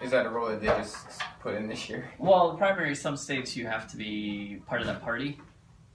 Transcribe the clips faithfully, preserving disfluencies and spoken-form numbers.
Is that a rule that they just put in this year? Well, the primary, some states you have to be part of that party.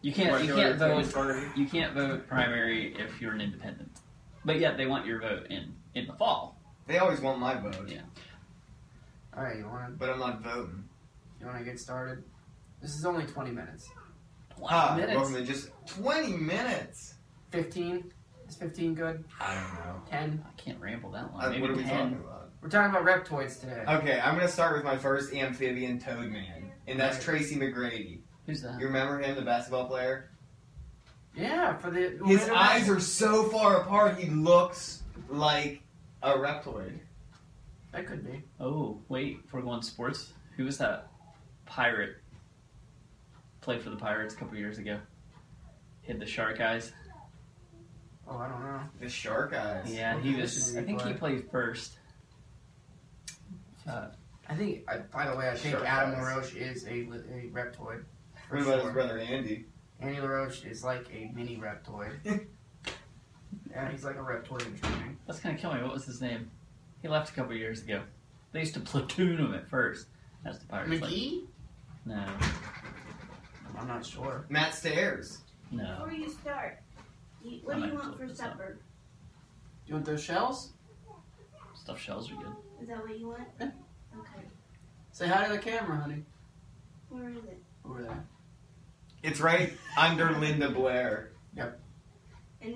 You can't what, you can't vote party? You can't vote primary if you're an independent. But yet they want your vote in in the fall. They always want my vote. Yeah. All right, you want? But I'm not voting. You want to get started? This is only twenty minutes. twenty ah, minutes. Welcome to just twenty minutes. Fifteen. Is fifteen good? I don't know. Ten. I can't ramble that long. Uh, what are we ten. Talking about? We're talking about reptoids today. Okay, I'm gonna start with my first amphibian toad man, and that's right. Tracy McGrady. Who's that? You remember him, the basketball player? Yeah, for the his eyes are so far apart he looks like a reptoid. That could be. Oh wait, if we're going sports, who was that pirate? Played for the Pirates a couple years ago. Hit the shark eyes. Oh, I don't know. The shark eyes. Yeah, what he was. I think play? he played first. Uh, I think. I, by the way, I think Adam LaRoche is a, a reptoid. What about sure. his brother Andy? Andy LaRoche is like a mini reptoid. Yeah, he's like a reptoid in training. That's gonna kill me. What was his name? He left a couple years ago. They used to platoon him at first. That's the Pirates. McGee? Like, no. I'm not sure. Matt Stairs. No. Before you start, you, what I'm do you want for supper? Up. You want those shells? Stuffed shells are good. Is that what you want? Yeah. Okay. Say hi to the camera, honey. Where is it? Over there. It's right under Linda Blair. Yep. And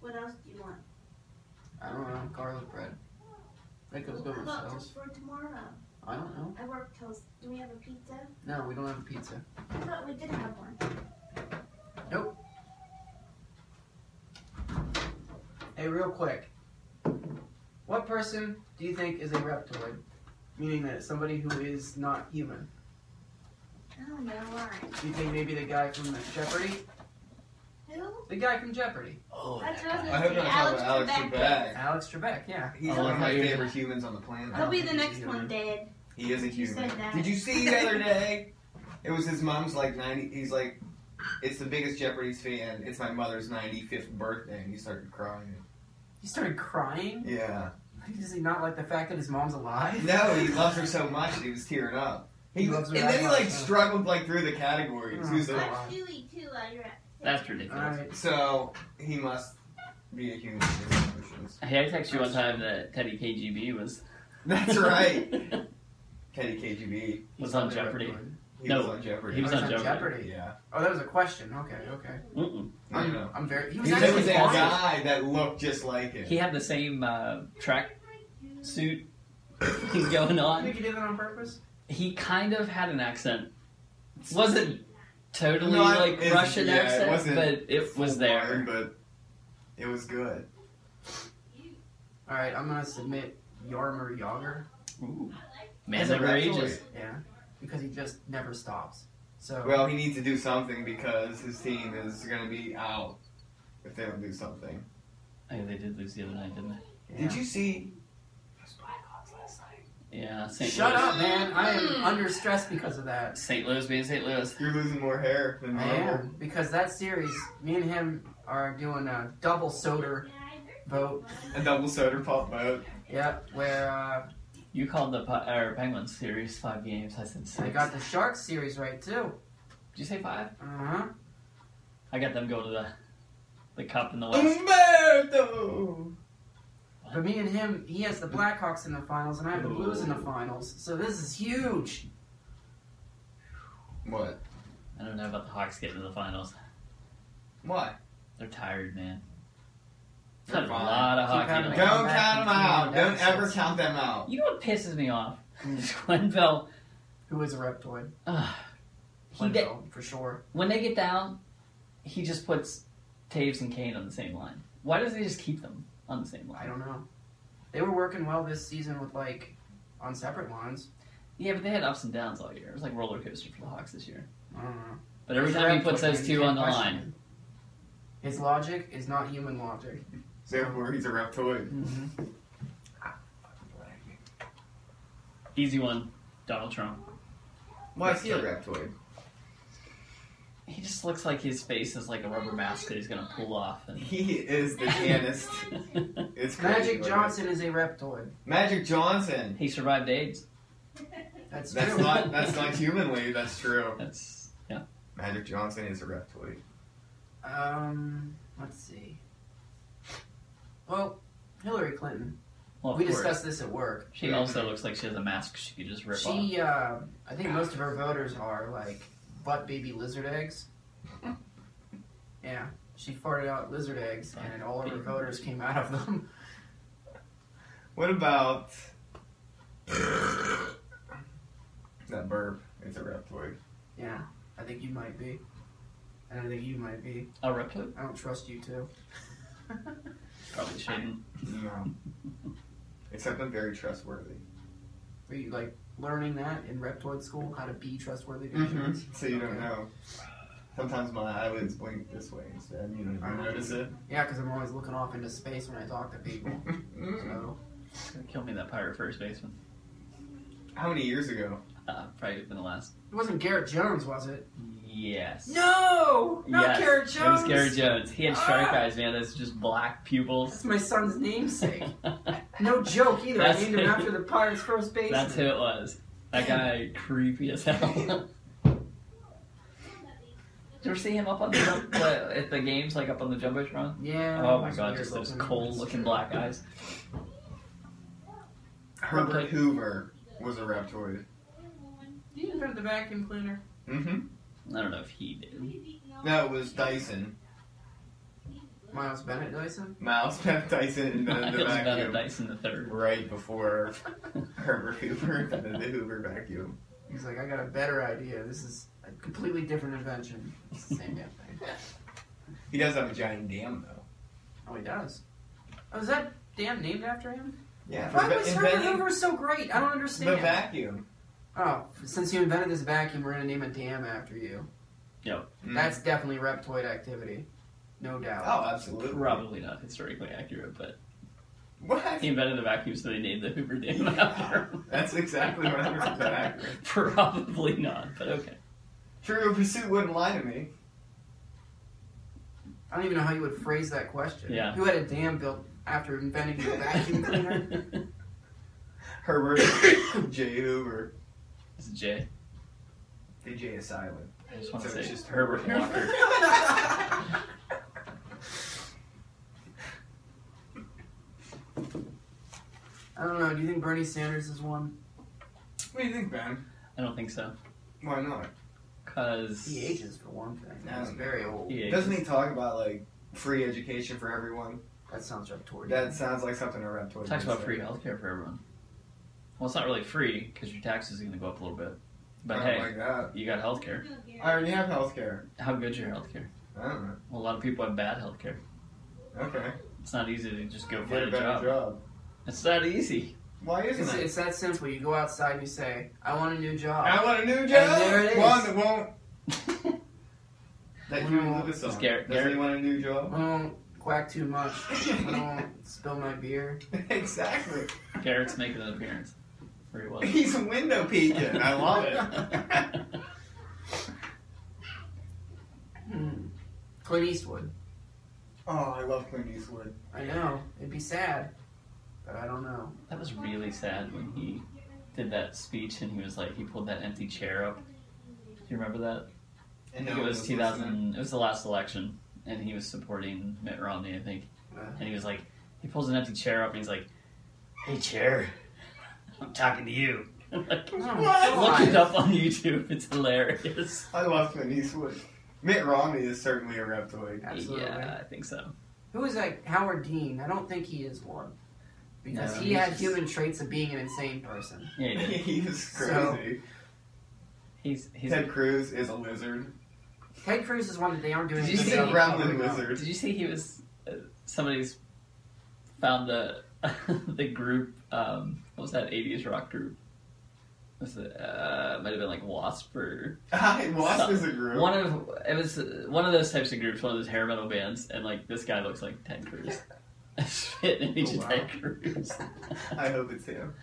what else do you want? I don't know. Garlic bread. That goes well, good with shells. For tomorrow. I don't know. I work till. Do we have a pizza? No, we don't have a pizza. I thought we did have one. Nope. Hey, real quick. What person do you think is a reptoid? Meaning that somebody who is not human. I don't know why. Do you think maybe the guy from Jeopardy? Who? The guy from Jeopardy. Oh, that's what I was going to say. Alex, Alex Trebek. Trebek. Alex Trebek, yeah. He's oh, one of my favorite humans on the planet. He'll be the next one dead. He is a human. Did you see the other day? It was his mom's like ninety. He's like, it's the biggest Jeopardy's fan. It's my mother's ninety-fifth birthday, and he started crying. He started crying? Yeah. Does he not like the fact that his mom's alive? No, he loves her so much that he was tearing up. He, he loves her. And then he like struggled like through the categories. Oh, who's the one? Chewy too. That's ridiculous. Right. So he must be a human. Hey, I texted you one time that Teddy K G B was. That's right. Teddy K G B was on Jeopardy. He no, was on Jeopardy. He was, oh, on, he was Jeopardy. on Jeopardy. Yeah. Oh, that was a question. Okay, okay. Mm-mm. I don't know. I'm very. He was, he was that awesome. guy that looked just like him. He had the same uh, track suit thing going on. You think he did that on purpose? He kind of had an accent. Wasn't totally no, I, like Russian yeah, accent, it wasn't but it was there. Hard, but it was good. All right, I'm gonna submit Yarmer Yager. Ooh. Man never ages. Yeah, because he just never stops. So well, he needs to do something because his team is going to be out if they don't do something. I mean, they did lose the other night, didn't they? Yeah. Did you see? It was Blackhawks last night. Yeah. Saint Shut Louis. up, man! I am under stress because of that. Saint Louis being Saint Louis. You're losing more hair than me. I am, because that series, me and him are doing a double soda vote. A double soda pop vote. Yep, where. Uh, You called the uh, Penguins series five games. I said six. I got the Sharks series right too. Did you say five? Uh huh. I got them going to the the cup in the West. Umberto. But me and him, he has the Blackhawks in the finals, and I have the Blues in the finals. So this is huge. What? I don't know about the Hawks getting to the finals. Why? They're tired, man. That's a lot of hockey. Don't count them out. Don't ever count them out. You know what pisses me off? Quenneville. Who is a reptoid. Uh, Quenneville, for sure. When they get down, he just puts Taves and Kane on the same line. Why doesn't he just keep them on the same line? I don't know. They were working well this season with, like, on separate lines. Yeah, but they had ups and downs all year. It was like roller coaster for the Hawks this year. I don't know. But every time he puts those two on the line. His logic is not human logic. Therefore, he's a reptoid. Mm-hmm. Easy one, Donald Trump. Why is he a reptoid? He just looks like his face is like a rubber mask that he's going to pull off. And... He is the pianist. It's crazy. Magic Johnson is a reptoid. Magic Johnson. He survived AIDS. That's true. That's not, that's not humanly. That's true. That's, yeah. Magic Johnson is a reptoid. Um, let's see. Well, Hillary Clinton. Well, we course. discussed this at work. She yeah. also looks like she has a mask she could just rip she, off. She, uh, I think most of her voters are like... butt baby lizard eggs. Yeah, she farted out lizard eggs, and all of her voters came out of them. What about that burp? It's a reptoid. Yeah, I think you might be, and I think you might be a reptoid. I don't trust you two. Probably shouldn't. No, except I'm very trustworthy. Are you like? Learning that in reptoid school, how to be trustworthy to humans. Mm-hmm. So you don't know. Sometimes my eyelids blink this way instead. You don't even notice it. Yeah, because I'm always looking off into space when I talk to people. So. It's gonna kill me, that pirate first baseman. How many years ago? Uh, probably in the last. It wasn't Garrett Jones, was it? Yes. No! Not yes. Garrett Jones! It was Gary Jones. He had shark ah. eyes, man. That's just black pupils. That's my son's namesake. No joke either. That's I named who, him after the Pirates first baseman. That's who it was. That guy creepy as hell. Did you ever see him up on the jump, at the games, like up on the Jumbotron? Yeah. Oh my god, just those cold looking black eyes. Herbert Hoover was a reptoid. You didn't heard the vacuum cleaner. Mm-hmm. I don't know if he did. No, it was Dyson. Miles Bennett Dyson? Miles Bennett Dyson in the, the vacuum. Miles Bennett Dyson the third. Right before Herbert Hoover and the Hoover vacuum. He's like, I got a better idea. This is a completely different invention. It's the same damn thing. He does have a giant dam, though. Oh, he does? Oh, is that dam named after him? Yeah. Why was Herbert Hoover so great? I don't understand. The vacuum. Oh, since you invented this vacuum, we're going to name a dam after you. Yep. Mm. That's definitely reptoid activity. No doubt. Oh, absolutely. Probably not historically accurate, but... What? He invented the vacuum, so they named the Hoover Dam yeah. after him. That's exactly what I was accurate. Probably not, but okay. Trivial Pursuit wouldn't lie to me. I don't even know how you would phrase that question. Yeah. Who had a dam built after inventing the vacuum cleaner? Herbert J. Hoover. It's a J. The J is silent. I just want so to say it's just Herbert Walker. I don't know. Do you think Bernie Sanders is one? What do you think, Ben? I don't think so. Why not? Because he ages for one thing. No, he's very old. He Doesn't he talk about like free education for everyone? That sounds reptorian. That sounds like something a reptorian. Talks about free healthcare for everyone. Well, it's not really free, because your taxes are going to go up a little bit. But oh hey, you got health care. I already have health care. How good's your health care? I don't know. Well, a lot of people have bad health care. Okay. It's not easy to just go get a better job. job. It's not easy. Why isn't it's, it? It's that simple. You go outside and you say, I want a new job. I want a new job! And there it is. One that won't... that you won't live with someone. Does anyone want a new job? Um, Quack too much. I don't spill my beer. Exactly. Garrett's making an appearance. Well. He's a window peeking. I love it. hmm. Clint Eastwood. Oh, I love Clint Eastwood. I know. It'd be sad. But I don't know. That was really sad when he did that speech and he was like, he pulled that empty chair up. Do you remember that? And I think no, it was two thousand. It was the last election. And he was supporting Mitt Romney, I think. Uh, and he was like, he pulls an empty chair up and he's like, hey, chair. I'm talking to you. Like, what? Look it up on YouTube. It's hilarious. I love Clint Eastwood. Mitt Romney is certainly a reptoid. Absolutely. Yeah, I think so. Who is that? Howard Dean. I don't think he is one. Because no, he had just... human traits of being an insane person. Yeah, he did. He is crazy. So, he's, he's Ted a... Cruz is a lizard. Ted Cruz is one that they aren't doing. Did you see a gremlin lizard? Did you see he was... Uh, somebody's found the... the group, um, what was that eighties rock group? Was it, uh, might have been like Wasp or... Hi, Wasp something. Is a group. One of, it was one of those types of groups, one of those hair metal bands, and like, this guy looks like Ted Cruz. Fit an image oh, wow. of Ted Cruz. I hope it's him.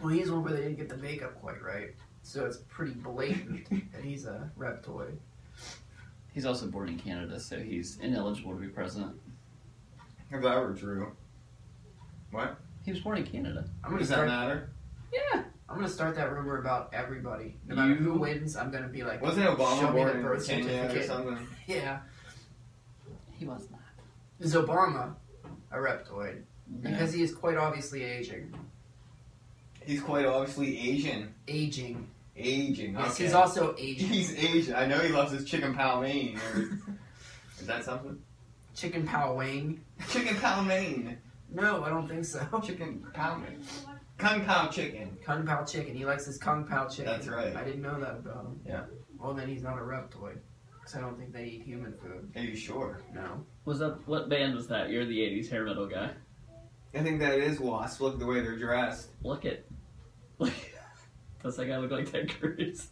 Well, he's one where they didn't get the makeup quite right. So it's pretty blatant that he's a reptoid. He's also born in Canada, so he's ineligible to be president. If that were true. What? He was born in Canada. I'm gonna Does start, that matter? Yeah. I'm going to start that rumor about everybody. No matter you, who wins, I'm going to be like, wasn't Obama born in birth certificate or something? Yeah. He was not. Is Obama a reptoid? No. Because he is quite obviously aging. He's quite obviously Asian. Aging. Aging. Yes, okay. He's also Asian. He's Asian. I know he loves his chicken pow mein. Is that something? Chicken pow mein. Chicken pow mein. No, I don't think so. Chicken pow mein. Kung Pao chicken. Kung Pao chicken. He likes his Kung Pao chicken. That's right. I didn't know that about him. Yeah. Well, then he's not a reptoid. Because I don't think they eat human food. Are you sure? No. Was that, what band was that? You're the eighties hair metal guy. I think that is Wasp. Look at the way they're dressed. Look it. Look. Does that guy look like Ted Cruz?